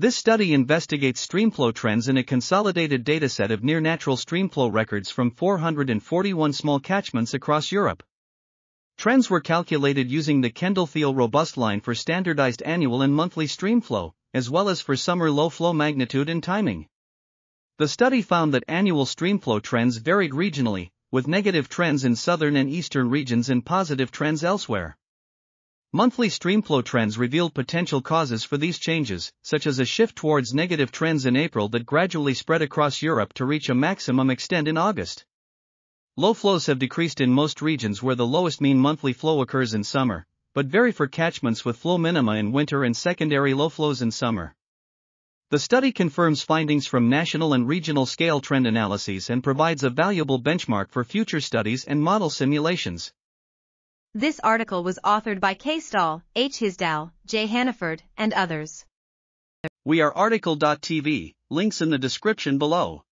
This study investigates streamflow trends in a consolidated dataset of near-natural streamflow records from 441 small catchments across Europe. Trends were calculated using the Kendall-Thiel robust line for standardized annual and monthly streamflow, as well as for summer low-flow magnitude and timing. The study found that annual streamflow trends varied regionally, with negative trends in southern and eastern regions and positive trends elsewhere. Monthly streamflow trends revealed potential causes for these changes, such as a shift towards negative trends in April that gradually spread across Europe to reach a maximum extent in August. Low flows have decreased in most regions where the lowest mean monthly flow occurs in summer, but vary for catchments with flow minima in winter and secondary low flows in summer. The study confirms findings from national and regional scale trend analyses and provides a valuable benchmark for future studies and model simulations. This article was authored by K. Stahl, H. Hisdal, J. Hannaford, and others. We are article.tv, links in the description below.